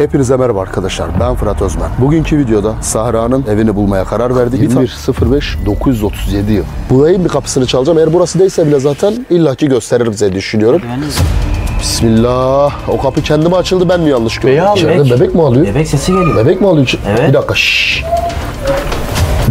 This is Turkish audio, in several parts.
Hepinize merhaba arkadaşlar. Ben Fırat Özmen. Bugünkü videoda Sahra'nın evini bulmaya karar verdik. 21.05.937 yıl. Burayı bir kapısını çalacağım. Eğer burası değilse bile zaten illaki gösterir bize düşünüyorum. Bismillah. O kapı kendime açıldı, ben mi yanlış gördüm? İçeride bebek mi alıyor? Bebek sesi geliyor. Bebek mi alıyor? Evet. Bir dakika. Şşş.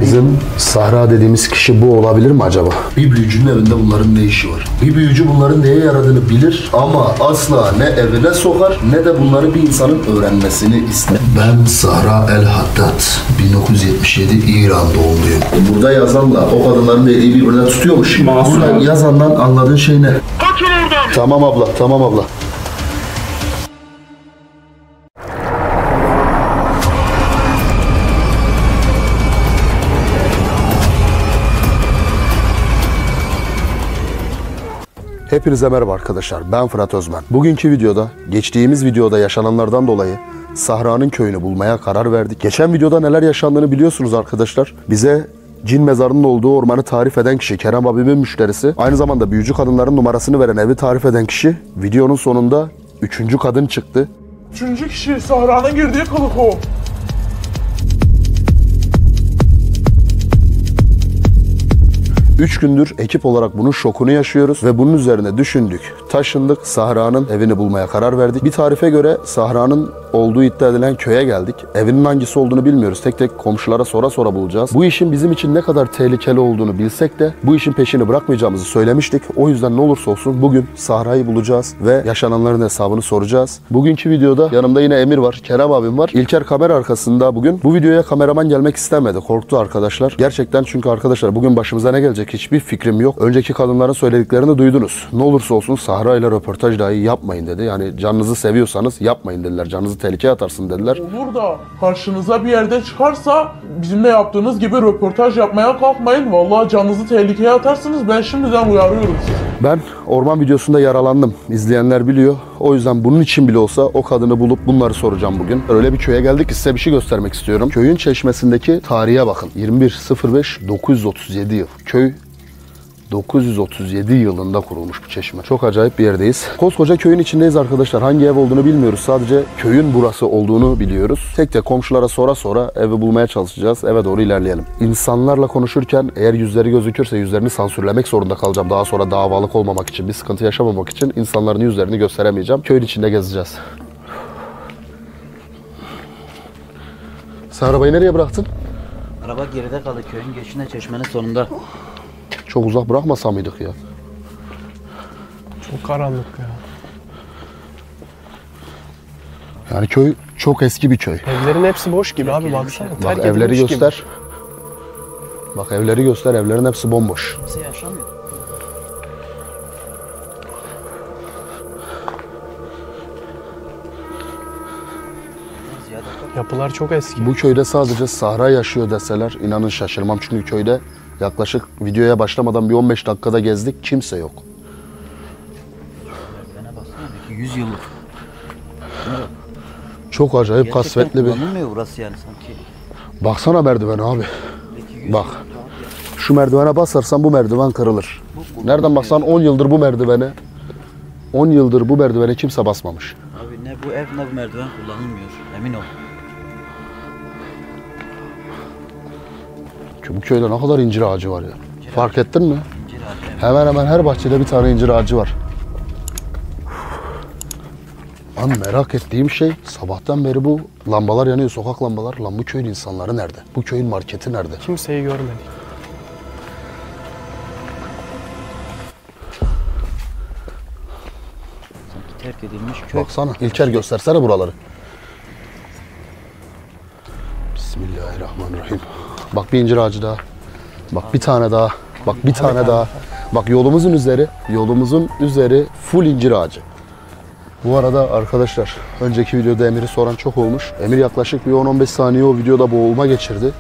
Bizim Sahra dediğimiz kişi bu olabilir mi acaba? Bir büyücünün evinde bunların ne işi var? Bir büyücü bunların neye yaradığını bilir ama asla ne evine sokar ne de bunları bir insanın öğrenmesini ister. Ben Sahra El Hattat, 1977 İran doğumluyum. Burada yazanla o kadınların dediği birbirine tutuyormuş. Buradan yazandan anladığın şey ne? Kaçın oradan! Tamam abla, tamam abla. Hepinize merhaba arkadaşlar, ben Fırat Özmen. Bugünkü videoda, geçtiğimiz videoda yaşananlardan dolayı Sahra'nın köyünü bulmaya karar verdik. Geçen videoda neler yaşandığını biliyorsunuz arkadaşlar. Bize cin mezarının olduğu ormanı tarif eden kişi, Kerem abimin müşterisi, aynı zamanda büyücü kadınların numarasını veren evi tarif eden kişi, videonun sonunda 3. kadın çıktı. 3. kişi, Sahra'nın girdiği kılık o. Üç gündür ekip olarak bunun şokunu yaşıyoruz ve bunun üzerine düşündük, taşındık, Sahra'nın evini bulmaya karar verdik. Bir tarife göre Sahra'nın olduğu iddia edilen köye geldik. Evinin hangisi olduğunu bilmiyoruz. Tek tek komşulara sora bulacağız. Bu işin bizim için ne kadar tehlikeli olduğunu bilsek de bu işin peşini bırakmayacağımızı söylemiştik. O yüzden ne olursa olsun bugün Sahra'yı bulacağız ve yaşananların hesabını soracağız. Bugünkü videoda yanımda yine Emir var, Kerem abim var. İlker kamera arkasında bugün. Bu videoya kameraman gelmek istemedi. Korktu arkadaşlar. Gerçekten, çünkü arkadaşlar bugün başımıza ne gelecek hiçbir fikrim yok. Önceki kadınların söylediklerini duydunuz. Ne olursa olsun Sahra ile röportaj dahi yapmayın dedi. Yani canınızı seviyorsanız yapmayın dediler. Canınızı tehlikeye atarsın dediler. Olur da karşınıza bir yerde çıkarsa bizimle yaptığınız gibi röportaj yapmaya kalkmayın. Vallahi canınızı tehlikeye atarsınız. Ben şimdiden uyarıyorum sizi. Ben orman videosunda yaralandım. İzleyenler biliyor. O yüzden bunun için bile olsa o kadını bulup bunları soracağım bugün. Öyle bir köye geldik ki size bir şey göstermek istiyorum. Köyün çeşmesindeki tarihe bakın. 21.05.937 yıl. Köy 937 yılında kurulmuş bu çeşme. Çok acayip bir yerdeyiz. Koskoca köyün içindeyiz arkadaşlar. Hangi ev olduğunu bilmiyoruz. Sadece köyün burası olduğunu biliyoruz. Tek tek komşulara sora evi bulmaya çalışacağız. Eve doğru ilerleyelim. İnsanlarla konuşurken eğer yüzleri gözükürse yüzlerini sansürlemek zorunda kalacağım. Daha sonra davalık olmamak için, bir sıkıntı yaşamamak için insanların yüzlerini gösteremeyeceğim. Köyün içinde gezeceğiz. Sen arabayı nereye bıraktın? Araba geride kaldı. Köyün geçişinde, çeşmenin sonunda. Çok uzak bırakmasa mıydık ya? Çok karanlık ya. Yani köy çok eski bir köy. Evlerin hepsi boş gibi abi, baksana. Bak evleri göster. Gibi. Bak evleri göster, evlerin hepsi bomboş. Kimse yaşamıyor. Yapılar çok eski. Bu köyde sadece Sahra yaşıyor deseler inanın şaşırmam, çünkü köyde yaklaşık videoya başlamadan bir 15 dakikada gezdik. Kimse yok. 100 yıllık. Çok acayip. Gerçekten kasvetli bir... burası yani sanki. Baksana merdivene abi. Bak. Şu merdivene basarsan bu merdiven kırılır. Nereden baksan 10 yıldır bu merdivene. 10 yıldır bu merdivene kimse basmamış. Abi ne bu ev ne bu merdiven kullanılmıyor. Emin ol. Bu köyde ne kadar incir ağacı var ya. İncir fark ağacı. Ettin mi? İncir ağacı. Hemen hemen her bahçede bir tane incir ağacı var. Lan merak ettiğim şey, sabahtan beri bu lambalar yanıyor, sokak lambalar. Lan bu köyün insanları nerede? Bu köyün marketi nerede? Kimseyi görmedik. Sanki terk edilmiş köy. Baksana, İlker göstersene buraları. Bismillahirrahmanirrahim. Bak bir incir ağacı daha. Bak bir tane daha. Bak bir tane daha. Bak yolumuzun üzeri full incir ağacı. Bu arada arkadaşlar önceki videoda Emir'i soran çok olmuş. Emir yaklaşık bir 10-15 saniye o videoda boğulma geçirdi.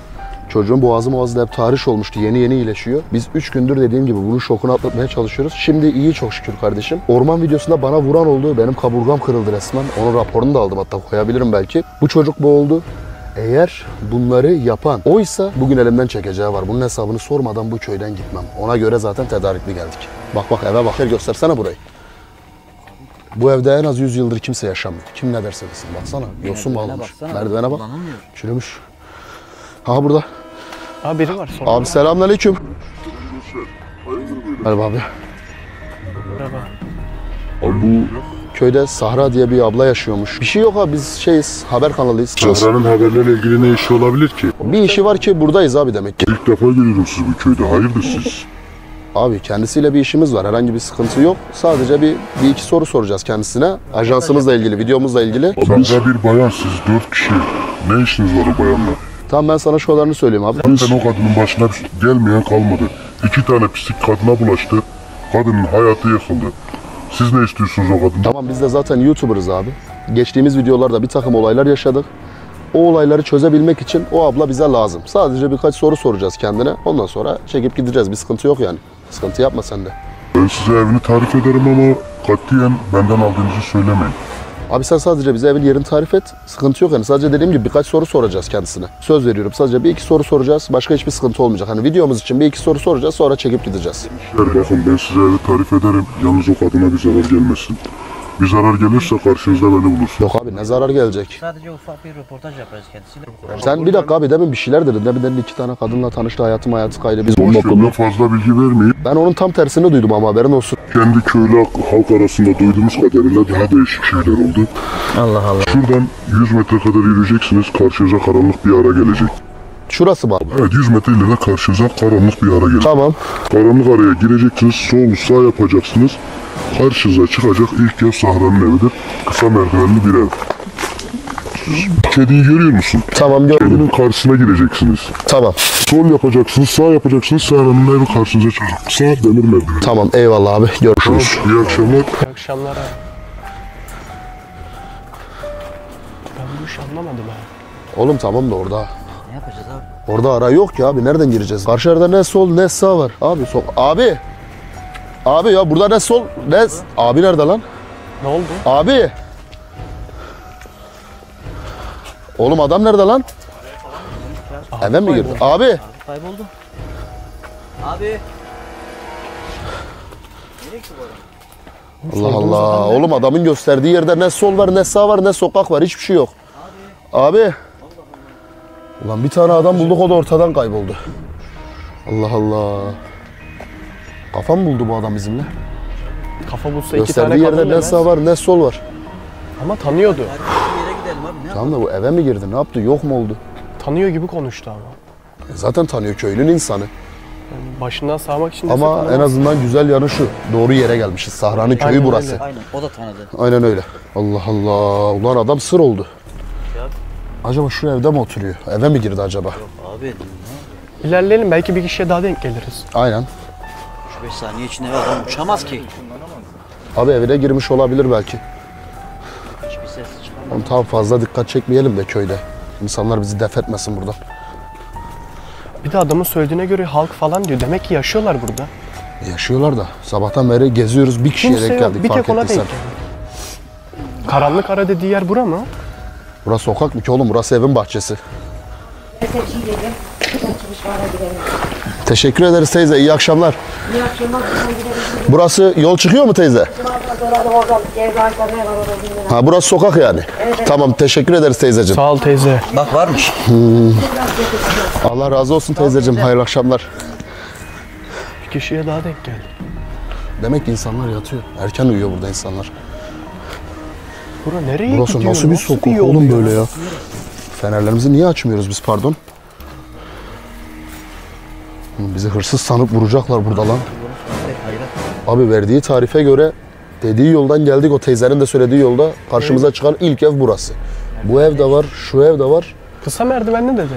Çocuğun boğazı da hep tahriş olmuştu. Yeni iyileşiyor. Biz 3 gündür dediğim gibi bunun şokunu atlatmaya çalışıyoruz. Şimdi iyi çok şükür kardeşim. Orman videosunda bana vuran oldu. Benim kaburgam kırıldı resmen. Onun raporunu da aldım, hatta koyabilirim belki. Bu çocuk boğuldu. Eğer bunları yapan oysa bugün elimden çekeceği var. Bunun hesabını sormadan bu köyden gitmem. Ona göre zaten tedarikli geldik. Bak eve bak. Göstersene burayı. Bu evde en az 100 yıldır kimse yaşamıyor. Kim ne derse desin. Baksana. Yosun bağlamış. Merdivene bak. Çürümüş. Ha burada. Abi biri var. Abi selamünaleyküm. Merhaba abi. Merhaba. Abi bu köyde Sahra diye bir abla yaşıyormuş. Bir şey yok abi, biz şeyiz, haber kanalıyız. Sahra'nın haberlerle ilgili ne işi olabilir ki? Bir işi var ki buradayız abi demek ki. İlk defa görüyorum sizi bu köyde, hayırdır siz? Abi kendisiyle bir işimiz var, herhangi bir sıkıntı yok. Sadece bir iki soru soracağız kendisine. Ajansımızla ilgili, videomuzla ilgili. Abi siz bir bayan, siz 4 kişi. Ne işiniz var o bayanla? Tamam ben sana şu kadarını söyleyeyim abi. Zaten o kadının başına gelmeyen kalmadı. 2 tane pislik kadına bulaştı. Kadının hayatı yıkıldı. Siz ne istiyorsunuz o kadından? Tamam biz de zaten YouTuber'ız abi. Geçtiğimiz videolarda bir takım olaylar yaşadık. O olayları çözebilmek için o abla bize lazım. Sadece birkaç soru soracağız kendine. Ondan sonra çekip gideceğiz. Bir sıkıntı yok yani. Sıkıntı yapma sen de. Ben size evini tarif ederim ama katiyen benden aldığınızı söylemeyin. Abi sen sadece bize evin yerini tarif et. Sıkıntı yok yani. Sadece dediğim gibi birkaç soru soracağız kendisine. Söz veriyorum. Sadece 1-2 soru soracağız. Başka hiçbir sıkıntı olmayacak. Hani videomuz için 1-2 soru soracağız. Sonra çekip gideceğiz. Bakın ben size evi tarif ederim. Yalnız o kadına bir zarar gelmesin. Bir zarar gelirse karşınızda beni bulursun. Yok abi ne zarar gelecek? Sadece ufak bir röportaj yaparız kendisiyle. Sen bir dakika abi demin bir şeyler dedin. Demin 2 tane kadınla tanıştı. Hayatı kaydı. Biz onunla fazla bilgi vermeyin. Ben onun tam tersini duydum ama haberin olsun. Kendi köylü halk arasında duyduğumuz kadarıyla daha değişik şeyler oldu. Allah Allah. Şuradan 100 metre kadar yürüyeceksiniz. Karşınıza karanlık bir ara gelecek. Şurası mı abi? Evet 100 metre ileride karşınıza karanlık bir ara gelecek. Tamam. Karanlık araya gireceksiniz. Sol sağ yapacaksınız. Karşınıza çıkacak ilk ev Sahra'nın evidir. Kısa merdivenli bir ev. Kediyi görüyor musun? Tamam görüyorum. Kedinin karşısına gireceksiniz. Tamam. Sol yapacaksınız, sağ yapacaksınız. Sahra'nın evi karşınıza çıkacak. Sağ demir merdiveni. Tamam eyvallah abi. Görüşürüz. Tamam, iyi akşamlar. İyi akşamlar abi. Ben bu işi anlamadım abi. Oğlum tamam da orada. Ne yapacağız abi? Orada ara yok ya abi. Nereden gireceğiz? Karşıda ne sol ne sağ var. Abi sok. Abi. Abi ya burada ne sol ne... Abi nerede lan? Ne oldu? Abi! Oğlum adam nerede lan? Eve mi girdi? Abi! Abi kayboldu. Abi! Allah Allah! Oğlum adamın gösterdiği yerde ne sol var ne sağ var ne sokak var, hiçbir şey yok. Abi! Ulan bir tane adam bulduk, o da ortadan kayboldu. Allah Allah! Kafam buldu bu adam bizimle. Kafa bulsa iki tane kadın. Gösterdiği yerde ne sağ var ne sol var. Ama tanıyordu. Tamam da bu eve mi girdi? Ne yaptı? Yok mu oldu? Tanıyor gibi konuştu ama. Zaten tanıyor, köylünün insanı. Yani başından sağmak için. Ama en azından güzel yanı şu. Doğru yere gelmişiz. Sahra'nın köyü aynen burası. Öyle. Aynen. O da tanıdı. Aynen öyle. Allah Allah. Ulan adam sır oldu. Ya. Acaba şu evde mi oturuyor? Eve mi girdi acaba? Yok abi. İlerleyelim. Belki bir kişiye daha denk geliriz. Aynen. 5 saniye içinde adam uçamaz ki. Abi evine girmiş olabilir belki. Hiçbir ses çıkmıyor. Oğlum tamam fazla dikkat çekmeyelim de köyde. İnsanlar bizi def etmesin buradan. Bir de adamın söylediğine göre halk falan diyor. Demek ki yaşıyorlar burada. Yaşıyorlar da. Sabahtan beri geziyoruz. Bir kişiye denk geldik. Bir tek ona denk geldik. Karanlık ara dediği yer bura mı? Burası sokak mı ki oğlum? Burası evin bahçesi. Teşekkür ederiz teyze. İyi akşamlar. İyi akşamlar. Burası yol çıkıyor mu teyze? Ha burası sokak yani. Evet. Tamam teşekkür ederiz teyzeciğim. Sağ ol teyze. Bak varmış. Allah razı olsun teyzeciğim. Hayırlı akşamlar. Bir kişiye daha denk geldi. Demek ki insanlar yatıyor. Erken uyuyor burada insanlar. Bura nereye burası gidiyor? Nasıl bir sokak oğlum böyle ya? Fenerlerimizi niye açmıyoruz biz pardon? Bizi hırsız sanıp vuracaklar burada lan. Abi verdiği tarife göre dediği yoldan geldik. O teyzenin de söylediği yolda karşımıza çıkan ilk ev burası. Bu ev de var, şu ev de var. Kısa merdivenli dedi.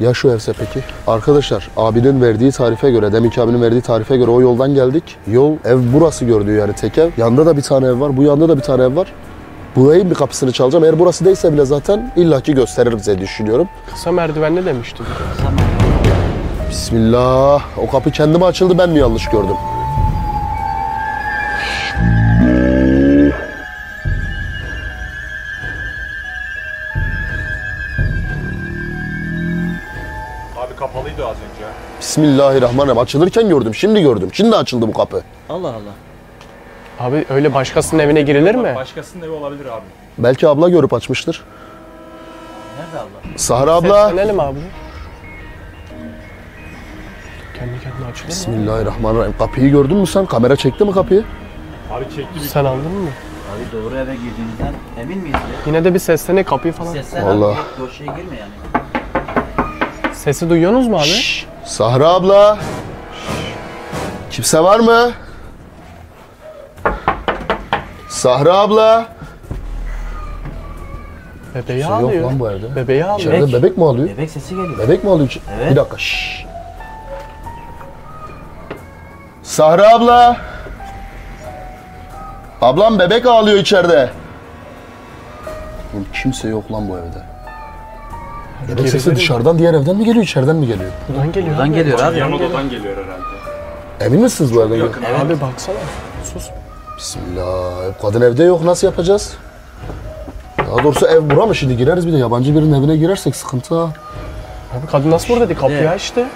Ya şu evse peki? Arkadaşlar abinin verdiği tarife göre, deminki abinin verdiği tarife göre o yoldan geldik. Yol, ev burası gördüğü yani tek ev. Yanda da bir tane ev var, bu yanda da bir tane ev var. Burayı bir kapısını çalacağım. Eğer burası değilse bile zaten illaki gösterir bize düşünüyorum. Kısa merdivenli demişti. Bismillah. O kapı kendime açıldı, ben mi yanlış gördüm? Abi kapalıydı az önce. Bismillahirrahmanirrahim. Açılırken gördüm, şimdi açıldı bu kapı. Allah Allah. Abi öyle başkasının evine girilir mi? Başkasının evi olabilir abi. Belki abla görüp açmıştır. Nerede abla? Sahra abla. Seslenelim abi. Kendi kendine açılır. Bismillahirrahmanirrahim. Kapıyı gördün mü sen? Kamera çekti mi kapıyı? Abi çekti. Sen aldın mı? Abi doğru eve girdiğimizden emin miyiz? Yine de bir seslene kapıyı falan. Seslen abi. Doşaya girme yani. Sesi duyuyorsunuz mu abi? Şşş. Sahra abla. Kimse var mı? Sahra abla. Bebeği kimse alıyor. Yok lan bu evde. Bebeği alıyor. İçeride bebek mi alıyor? Bebek sesi geliyor. Bebek mi alıyor? Evet. Bir dakika. Şşş. Sahra abla. Ablam bebek ağlıyor içeride. Oğlum kimse yok lan bu evde. Bebek sesi dışarıdan, diğer evden mi geliyor, içeriden mi geliyor? Buradan geliyor. Buradan geliyor abi. Yan odadan geliyor herhalde. Emin misiniz bu evden? Evet. Abi baksana. Sus. Bismillah. Kadın evde yok. Nasıl yapacağız? Daha doğrusu ev bura mı şimdi? Gireriz bir de yabancı birinin evine girersek sıkıntı ha. Abi kadın nasıl burada dedi? Kapıyı açtı. Ya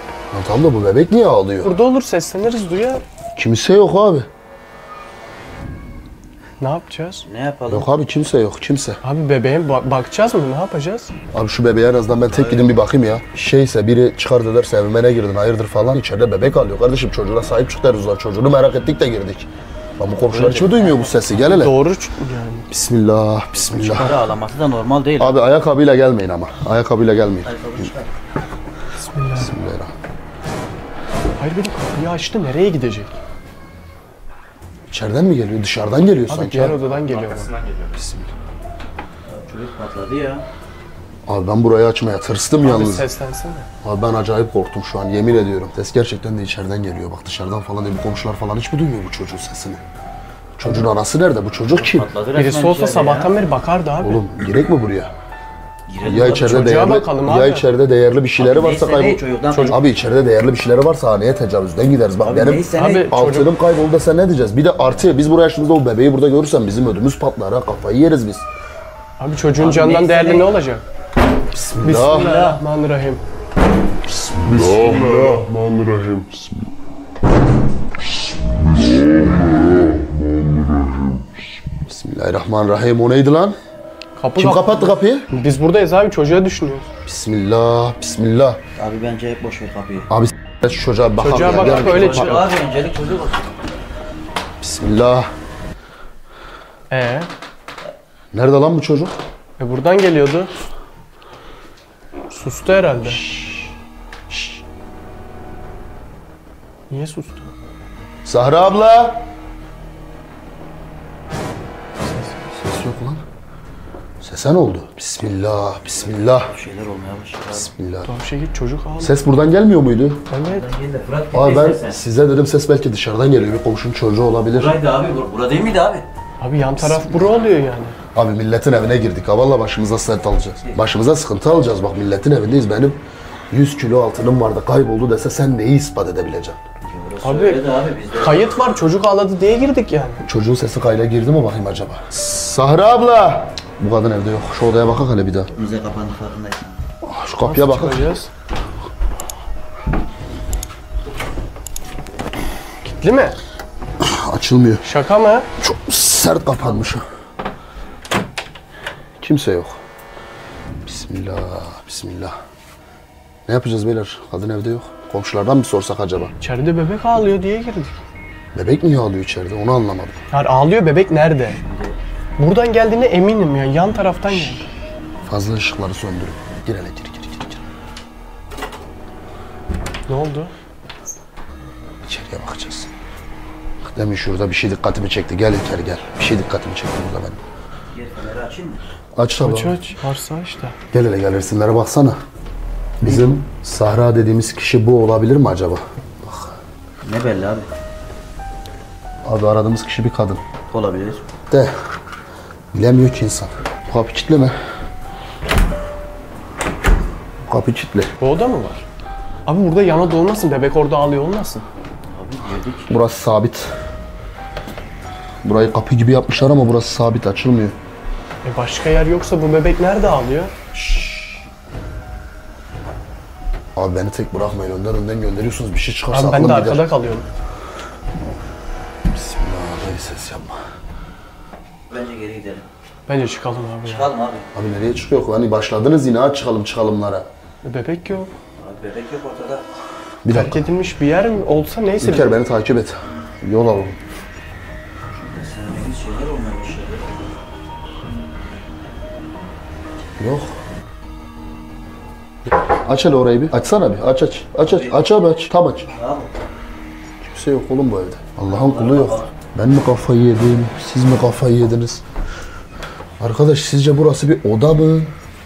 tamam da bu bebek niye ağlıyor? Burada olur, sesleniriz, duyar. Kimse yok abi. Ne yapacağız? Ne yapalım? Yok abi kimse yok, kimse. Abi bebeğe bakacağız mı? Ne yapacağız? Abi şu bebeğe en azından ben tek gidin bir bakayım ya. Şeyse biri çıkar derse evime ne girdin, hayırdır falan, içeride bebek alıyor. Kardeşim çocuğuna sahip çık deriz lan, çocuğunu merak ettik de girdik. Lan bu komşular hiç mi duymuyor bu sesi? Gel hele. Doğru yani. Bismillah, bismillah. Çıkarı ağlaması da normal değil. Abi ayakkabıyla gelmeyin ama. Ayakkabıyla gelmeyin. Ayakkabı çıkar. Bismillah. Bismillah. Hayır benim kapıyı açtı, nereye gidecek? İçeriden mi geliyor? Dışarıdan geliyor abi, sanki. Diğer odadan geliyor. Arkasından geliyor. Bismillah. Çocuk patladı ya. Abi ben burayı açmaya tırstım abi yalnız. Seslensene. Abi ben acayip korktum şu an, yemin ediyorum. Ses gerçekten de içeriden geliyor. Bak dışarıdan falan değil, bu komşular falan hiç mi duymuyor bu çocuğun sesini? Çocuğun anası nerede? Bu çocuk kim? Birisi olsa sabahtan beri bakardı abi. Oğlum girek mi buraya? Ya içeride değerli, ya içeride değerli bir şeyleri varsa kaybolur. Abi içeride değerli bir şeyleri varsa haneye tecavüzden gideriz. Bak abi, benim altınım kayboldu da sen ne diyeceğiz? Bir de artı biz buraya yaşımızda o bebeği burada görürsen bizim ödümüz patlar ha, kafayı yeriz biz. Abi çocuğun abi, candan değerli ne olacak? Bismillahirrahmanirrahim. Bismillahirrahmanirrahim. Bismillahirrahmanirrahim. O neydi lan? Kapı kim kapattı kapıyı? Biz buradayız abi, çocuğa düşünüyoruz. Bismillah, bismillah. Abi bence hep boş ver kapıyı. Abi şu çocuğa bakalım. Çocuğa bak öyle çık. Abi öncelik çocuğa bak. Bismillah. Nerede lan bu çocuk? Buradan geliyordu. Sustu herhalde. Şşş. Niye sustu? Sahra abla. Ses yok lan. Sese ne oldu? Bismillah, bismillah. Bir şeyler olmaya başladı. Bismillah. Tamam şey git, çocuk ağlıyor. Ses buradan gelmiyor muydu? Evet. Abi ben size dedim ses belki dışarıdan geliyor. Bir komşunun çocuğu olabilir. Buraydı abi, burada değil miydi abi? Abi yan taraf bura oluyor yani. Abi milletin evine girdik. Ha vallahi başımıza sıkıntı alacağız. Başımıza sıkıntı alacağız. Bak milletin evindeyiz. Benim 100 kilo altınım vardı, kayboldu dese sen neyi ispat edebileceksin? Abi kayıt var, çocuk ağladı diye girdik yani. Çocuğun sesi kayda girdi mi bakayım acaba? Sahra abla! Bu kadın evde yok. Şu odaya bakak hele bir daha. Müze kapandı farkındayız. Şu kapıya bakak. Kilitli mi? Açılmıyor. Şaka mı? Çok sert kapanmış. Kimse yok. Bismillah, bismillah. Ne yapacağız beyler? Kadın evde yok. Komşulardan mı sorsak acaba? İçeride bebek ağlıyor diye girdik. Bebek niye ağlıyor içeride? Onu anlamadım. Yani ağlıyor bebek nerede? Buradan geldiğine eminim ya. Yan taraftan geldi. Fazla ışıkları söndürün. Gir hele, gir. Ne oldu? İçeriye bakacağız. Demin şurada bir şey dikkatimi çekti. Gel İlker gel. Bir şey dikkatimi çekti burada benim. Gel, açayım mı? Aç tabii. Aç. Varsa aç da. Gel hele gel, resimlere baksana. Bizim Sahra dediğimiz kişi bu olabilir mi acaba? Bak. Ne belli abi? Abi aradığımız kişi bir kadın. Olabilir. De. Bilemiyor ki insan. Bu kapı kilitli mi? Bu kapı kilitli. Bu oda mı var? Abi burada yana dolmasın, bebek orada ağlıyor olmasın. Abi yedik. Burası sabit. Burayı kapı gibi yapmışlar ama burası sabit, açılmıyor. Başka yer yoksa bu bebek nerede ağlıyor? Şşş. Abi beni tek bırakmayın, önden gönderiyorsunuz, bir şey çıkarsa aklım gider. Abi ben de arkada kalıyorum. Bismillah, ses yapma. Bence geri gidelim. Bence çıkalım abi. Çıkalım ya. Abi nereye çıkıyor? Hani başladınız yine ha çıkalımlara. Bebek yok. Abi bebek yok ortada. Bir dakika. Terk edilmiş bir yer mi olsa neyse. İlker beni takip et. Yol alalım. Yok. Aç hele orayı bir. Açsana bir. Aç. Tam aç. Kimse yok oğlum bu evde. Allah'ın kulu yok. Ben mi kafayı yedim? Siz mi kafayı yediniz? Arkadaş sizce burası bir oda mı?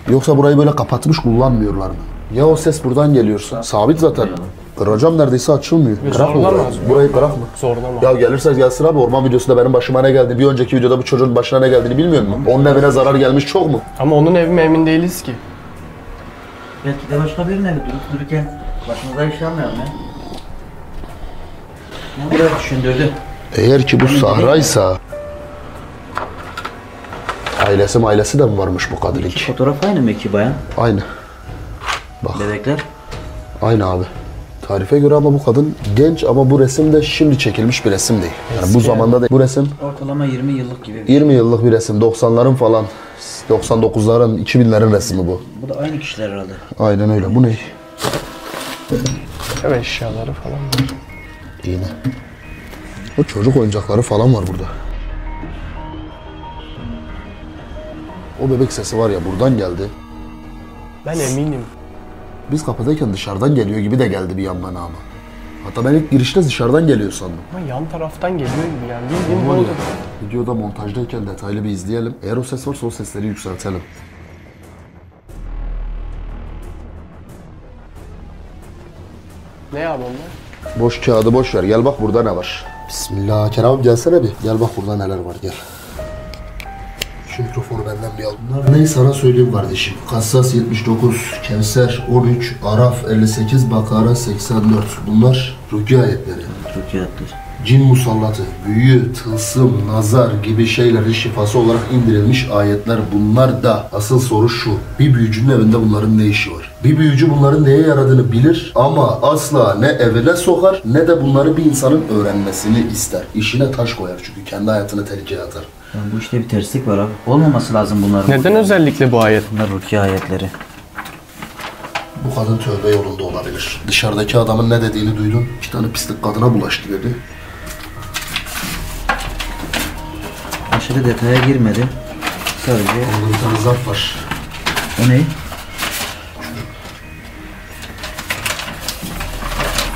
Yoksa burayı böyle kapatmış kullanmıyorlar mı? Ya o ses buradan geliyorsa? Sabit zaten. Kıracağım neredeyse açılmıyor. Kırak mı? Burayı kırak mı? Zorlama. Ya gelirse gelsin abi, orman videosunda benim başıma ne geldi? Bir önceki videoda bu çocuğun başına ne geldiğini bilmiyor musun? Onun evine zarar gelmiş çok mu? Ama onun evi mi emin değiliz ki. Belki de başka birinin evi, durup dururken başımıza iş almayalım ya. Ne buraya düşündürdü? Eğer ki bu Sahra'ysa... Ailesi de mi varmış bu kadın ilk? Fotoğraf aynı mı iki bayan? Aynı. Bak. Bebekler? Aynı abi. Tarife göre ama bu kadın genç ama bu resim de şimdi çekilmiş bir resim değil. Yani bu zamanda da bu resim... Ortalama 20 yıllık gibi bir 20 yıllık bir resim. 90'ların falan. 99'ların, 2000'lerin resmi bu. Bu da aynı kişiler herhalde. Aynen öyle. Bu ne? Evet eşyaları falan var. İğne. Bu çocuk oyuncakları falan var burada. O bebek sesi var ya buradan geldi. Ben eminim. Biz kapıdayken dışarıdan geliyor gibi de geldi bir yan bana ama. Hatta ben ilk girişte dışarıdan geliyor sandım. Ama yan taraftan geliyor gibi yani. Ne oldu? Videoda montajdayken detaylı bir izleyelim. Eğer o ses varsa o sesleri yükseltelim. Ne ya bunlar? Boş kağıdı boş ver. Gel bak burada ne var. Bismillah. Kerem gelsene bir. Gel bak burada neler var gel. Şu mikrofonu benden bir al. Bunlar neyi sana söyleyeyim kardeşim? Kassas 79, Kevser 13, Araf 58, Bakara 84. Bunlar rukiye ayetleri. Rukiye ayetleri. Cin musallatı, büyü, tılsım, nazar gibi şeylerin şifası olarak indirilmiş ayetler. Bunlar da asıl soru şu. Bir büyücünün evinde bunların ne işi var? Bir büyücü bunların neye yaradığını bilir ama asla ne evine sokar ne de bunları bir insanın öğrenmesini ister. İşine taş koyar çünkü kendi hayatını tehlikeye atar. Yani bu işte bir terslik var abi. Olmaması lazım bunların. Neden özellikle bu ayet? Bunlar rukiye ayetleri. Bu kadın tövbe yolunda olabilir. Dışarıdaki adamın ne dediğini duydun. İki tane pislik kadına bulaştı dedi. Aşırı detaya girmedi. Sadece... Ondan bir tane zarf var. O ne?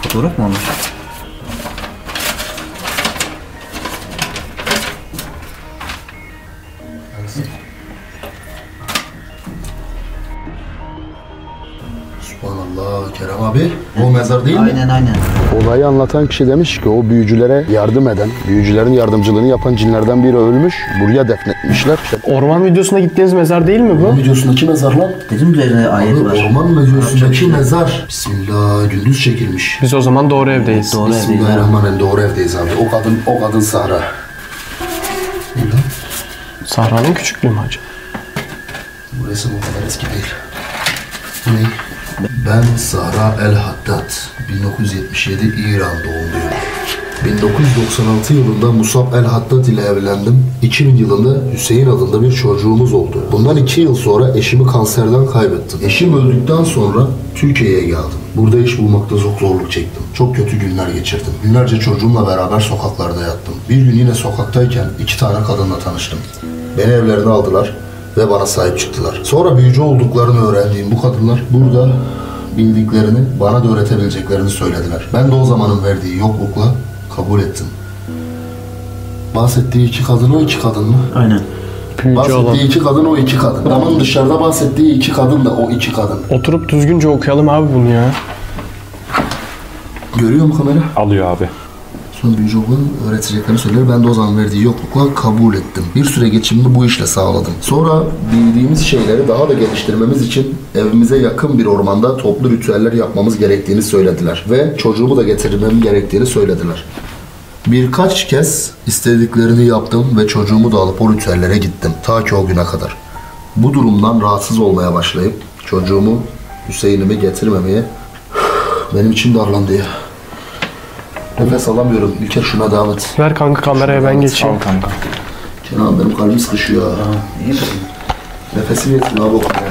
Fotoğraf mı olmuş? Subhanallah Kerem abi. O mezar değil mi? Aynen. Olayı anlatan kişi demiş ki o büyücülere yardım eden, büyücülerin yardımcılığını yapan cinlerden biri ölmüş. Buraya defnetmişler. Orman videosuna gittiğiniz mezar değil mi bu? Orman videosundaki mezar lan. Dedim ki ayet var. Orman videosundaki mezar. Bismillah gündüz çekilmiş. Biz o zaman doğru evdeyiz. Doğru evdeyiz. Bismillahirrahmanirrahim doğru evdeyiz abi. O kadın Sahra. Sahra'nın küçüklüğü mü acaba? Bu resim o kadar eski değil. Bu ne? Ben Sahra El Hattat, 1977 İran doğumluyum. 1996 yılında Musab El Hattat ile evlendim. 2000 yılında Hüseyin adında bir çocuğumuz oldu. Bundan 2 yıl sonra eşimi kanserden kaybettim. Eşim öldükten sonra Türkiye'ye geldim. Burada iş bulmakta çok zorluk çektim. Çok kötü günler geçirdim. Günlerce çocuğumla beraber sokaklarda yattım. Bir gün yine sokaktayken 2 tane kadınla tanıştım. Beni evlerine aldılar ve bana sahip çıktılar. Sonra büyücü olduklarını öğrendiğim bu kadınlar burada bildiklerini bana da öğretebileceklerini söylediler. Ben de o zamanın verdiği yoklukla kabul ettim. Bahsettiği iki kadın o iki kadın mı? Aynen. Bahsettiği iki kadın o iki kadın. Adamın dışarıda bahsettiği iki kadın da o iki kadın. Oturup düzgünce okuyalım abi bunu ya. Görüyor mu kamera? Alıyor abi. Sonra büyücü okulun öğreteceklerini söylüyor. Ben de o zaman verdiği yoklukla kabul ettim. Bir süre geçimini bu işle sağladım. Sonra bildiğimiz şeyleri daha da geliştirmemiz için evimize yakın bir ormanda toplu ritüeller yapmamız gerektiğini söylediler. Ve çocuğumu da getirmem gerektiğini söylediler. Birkaç kez istediklerini yaptım ve çocuğumu da alıp o ritüellere gittim. Ta ki o güne kadar. Bu durumdan rahatsız olmaya başlayıp çocuğumu, Hüseyin'imi getirmemeye benim için darlandı ya. Nefes alamıyorum. İlker şuna devam et. Ver kanka kameraya, ben geçeyim. Al kanka. Kenan benim kalbim sıkışıyor. İyi misin? Nefesim yetmiyor abi okumaya.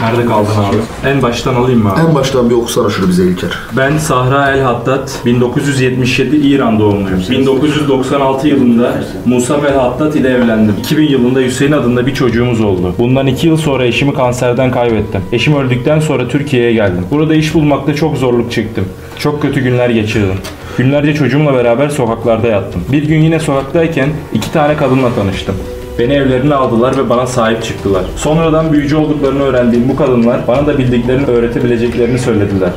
Nerede kaldın abi? En baştan alayım mı abi? En baştan bir okusana şunu bize İlker. Ben Sahra El Hattat, 1977 İran doğumluyum. 1996 yılında Musab El Hattat ile evlendim. 2000 yılında Hüseyin adında bir çocuğumuz oldu. Bundan 2 yıl sonra eşimi kanserden kaybettim. Eşim öldükten sonra Türkiye'ye geldim. Burada iş bulmakta çok zorluk çektim. Çok kötü günler geçirdim. Günlerce çocuğumla beraber sokaklarda yattım. Bir gün yine sokaktayken 2 tane kadınla tanıştım. Beni evlerine aldılar ve bana sahip çıktılar. Sonradan büyücü olduklarını öğrendiğim bu kadınlar bana da bildiklerini öğretebileceklerini söylediler.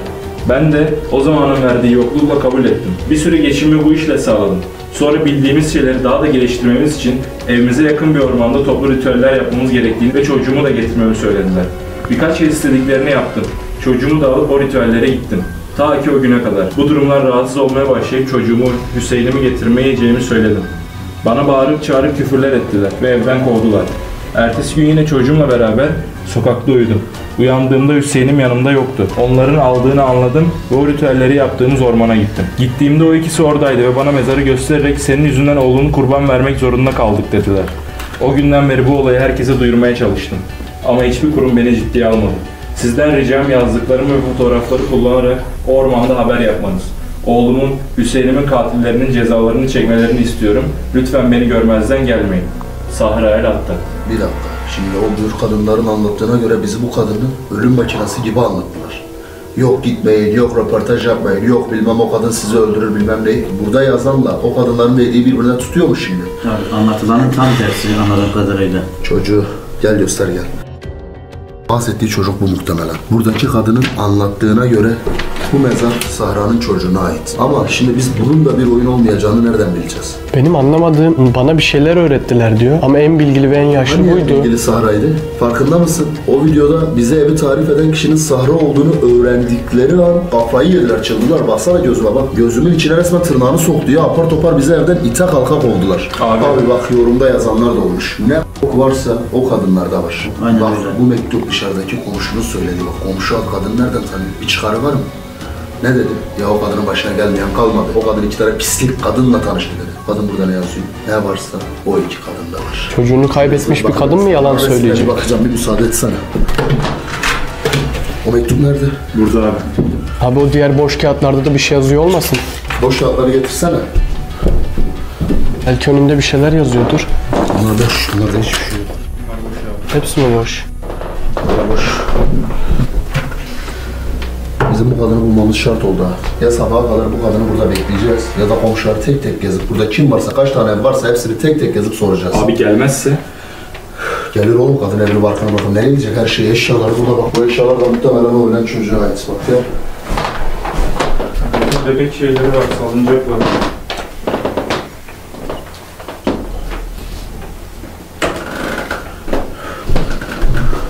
Ben de o zamanın verdiği yoklukla kabul ettim. Bir süre geçimimi bu işle sağladım. Sonra bildiğimiz şeyleri daha da geliştirmemiz için evimize yakın bir ormanda toplu ritüeller yapmamız gerektiğini ve çocuğumu da getirmemi söylediler. Birkaç kez istediklerini yaptım. Çocuğumu da alıp o ritüellere gittim. Ta ki o güne kadar. Bu durumlar rahatsız olmaya başlayıp çocuğumu, Hüseyin'imi getirmeyeceğimi söyledim. Bana bağırıp çağırıp küfürler ettiler ve evden kovdular. Ertesi gün yine çocuğumla beraber sokakta uyudum. Uyandığımda Hüseyin'im yanımda yoktu. Onların aldığını anladım ve o ritüelleri yaptığımız ormana gittim. Gittiğimde o ikisi oradaydı ve bana mezarı göstererek senin yüzünden oğlunu kurban vermek zorunda kaldık dediler. O günden beri bu olayı herkese duyurmaya çalıştım. Ama hiçbir kurum beni ciddiye almadı. Sizden ricam yazdıklarımı ve fotoğrafları kullanarak ormanda haber yapmanız. Oğlumun, Hüseyin'imin katillerinin cezalarını çekmelerini istiyorum. Lütfen beni görmezden gelmeyin. Sahra El Hattat. Bir dakika. Şimdi o büyük kadınların anlattığına göre bizi bu kadının ölüm makinesi gibi anlattılar. Yok gitmeyin, yok röportaj yapmayın, yok bilmem o kadın sizi öldürür bilmem ne. Burada yazanla o kadınların dediği birbirine tutuyormuş şimdi. Tabii anlatılanın tam tersi anladığım kadarıyla. Çocuğu gel göster gel. Bahsettiği çocuk bu muhtemelen. Buradaki kadının anlattığına göre bu mezar Sahra'nın çocuğuna ait. Ama şimdi biz bunun da bir oyun olmayacağını nereden bileceğiz? Benim anlamadığım, bana bir şeyler öğrettiler diyor. Ama en bilgili ve en yaşlı buydu. En bilgili Sahra'ydı. Farkında mısın? O videoda bize evi tarif eden kişinin Sahra olduğunu öğrendikleri an kafayı yediler, çıldılar. Baksana gözüme bak. Gözümün içine resmen tırnağını soktu ya. Apar topar bizi evden ite kalka oldular. Abi bak yorumda yazanlar da olmuş. Ne varsa o kadınlarda var. Aynen bak öyle. Bu mektup dışarıdaki komşunu söyledi. Bak komşu kadın nereden tanıyor? Bir çıkarı var mı? Ne dedi? Ya o kadının başına gelmeyen kalmadı. O kadın 2 tane pislik kadınla tanıştı dedi. Kadın burada ne yazıyor? Ne varsa o 2 kadında var. Çocuğunu kaybetmiş bir kadın mı yalan söyleyecek? Bakacağım, bir müsaade etsene. O mektup nerede? Burada abi. Abi o diğer boş kağıtlarda da bir şey yazıyor olmasın? Boş kağıtları getirsene. Belki önünde bir şeyler yazıyordur. Bunlar boş, bunlarda hiçbir şey yok. Hepsi mi boş? Bunlar boş. Bizim bu kadını bulmamız şart oldu ha. Ya sabaha kadar bu kadını burada bekleyeceğiz ya da komşuları tek tek gezip, burada kim varsa, kaç tane ev varsa hepsini tek tek gezip soracağız. Abi gelmezse? Gelir oğlum, kadın evli barkına bakın. Nereye gidecek her şey? Eşyalar burada bak. Bu eşyalar da muhtemelen ölen çocuğa ait. Bak ya. Bebek şeyleri var, salınacaklar.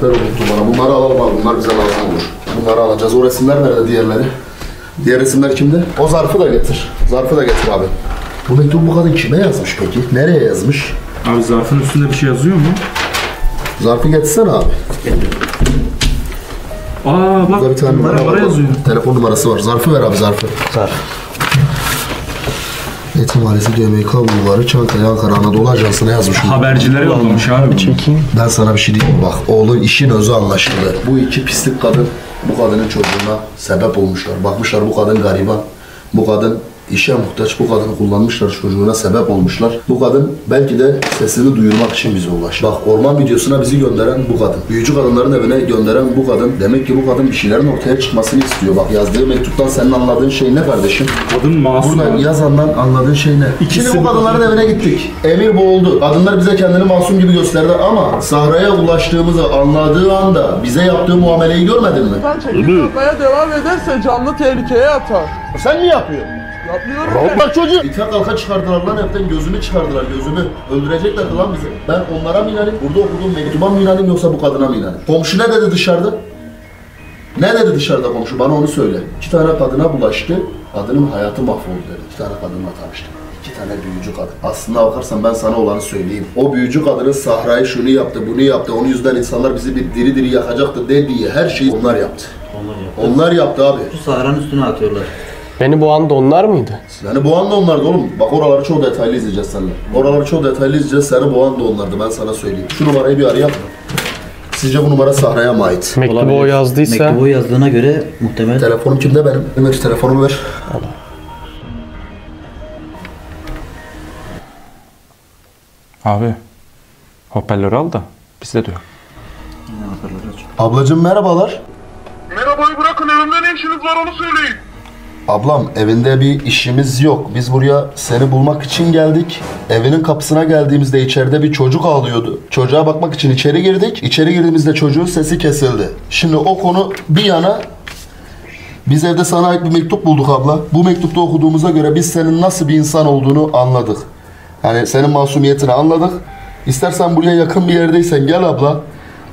Ver oğlum bana. Bunları alalım abi. Bunlar bize lazım olur. Bunları alacağız. O resimler nerede diğerleri? Diğer resimler kimde? O zarfı da getir. Zarfı da getir abi. Bu mektubu bu kadın kime yazmış peki? Nereye yazmış? Abi zarfın üstünde bir şey yazıyor mu? Zarfı getirsene abi. Aa bak. Burada bir tane numara yazıyor. Telefon numarası var. Zarfı ver abi, zarfı. Zarf. Yetimhanesi GMK bulvarı Çankaya Ankara Anadolu Ajansı'na yazmış. Habercilere yollamış abi. Çekeyim. Ben sana bir şey diyeyim bak. Oğlun işin özü anlaşıldı. Bu 2 pislik kadın bu kadının çocuğuna sebep olmuşlar. Bakmışlar bu kadın gariban. Bu kadın işe muhtaç. Bu kadını kullanmışlar, çocuğuna sebep olmuşlar. Bu kadın belki de sesini duyurmak için bize ulaştı. Bak orman videosuna bizi gönderen bu kadın. Büyücü kadınların evine gönderen bu kadın. Demek ki bu kadın bir şeylerin ortaya çıkmasını istiyor. Bak yazdığı mektuptan senin anladığın şey ne kardeşim? Kadın masum. Buradan yazandan anladığın şey ne? İkisi bu kadınların evine gittik. Emir boğuldu. Kadınlar bize kendini masum gibi gösterdi ama Sahra'ya ulaştığımızı anladığı anda bize yaptığı muameleyi görmedin mi? Sen çekip yapmaya devam ederse canlı tehlikeye atar. Sen ne yapıyorsun? Yapmıyorum çocuğu. İlker kalka çıkardılar lan hepten, gözümü çıkardılar, gözümü. Öldüreceklerdi lan bizi. Ben onlara mı inanayım, burada okuduğum mektuba mı inanayım yoksa bu kadına mı inanayım? Komşu ne dedi dışarıda? Ne dedi dışarıda komşu? Bana onu söyle. 2 tane kadına bulaştı, kadının hayatı mahvoldu dedi. 2 tane kadınla tanıştı. 2 tane büyücü kadın. Aslına bakarsan ben sana olanı söyleyeyim. O büyücü kadının Sahra'yı şunu yaptı, bunu yaptı, onun yüzünden insanlar bizi bir diri diri yakacaktı dediği her şeyi onlar yaptı. Onlar yaptı abi. Bu Sahra'nın üstüne atıyorlar. Beni boğan da onlar mıydı? Seni boğan da onlardı oğlum. Bak oraları çok detaylı izleyeceğiz seninle. Oraları çok detaylı izleyeceğiz. Seni boğan da onlardı, ben sana söyleyeyim. Şu numarayı bir arayalım. Sizce bu numara Sahra'ya mı ait? Mektubu o yazdıysa... Mektubu yazdığına göre muhtemelen... Telefonum kimde benim? Emir, telefonumu ver. Allah. Abi, hoparlörü al da bizde diyor. Ablacığım merhabalar. Merhabayı bırakın, evimde ne işiniz var onu söyleyin. Ablam, evinde bir işimiz yok. Biz buraya seni bulmak için geldik. Evinin kapısına geldiğimizde içeride bir çocuk ağlıyordu. Çocuğa bakmak için içeri girdik. İçeri girdiğimizde çocuğun sesi kesildi. Şimdi o konu bir yana, biz evde sana ait bir mektup bulduk abla. Bu mektupta okuduğumuza göre biz senin nasıl bir insan olduğunu anladık. Yani senin masumiyetini anladık. İstersen buraya yakın bir yerdeysen gel abla.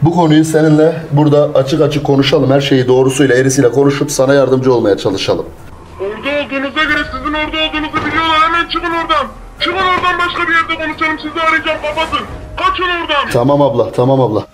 Bu konuyu seninle burada açık açık konuşalım. Her şeyi doğrusuyla eğrisiyle konuşup sana yardımcı olmaya çalışalım. Orada olduğunuza göre sizin orada olduğunuzu biliyorlar. Hemen çıkın oradan. Çıkın oradan, başka bir yerde konuşalım. Sizi arayacağım, kapatın. Kaçın oradan. Tamam abla, tamam abla.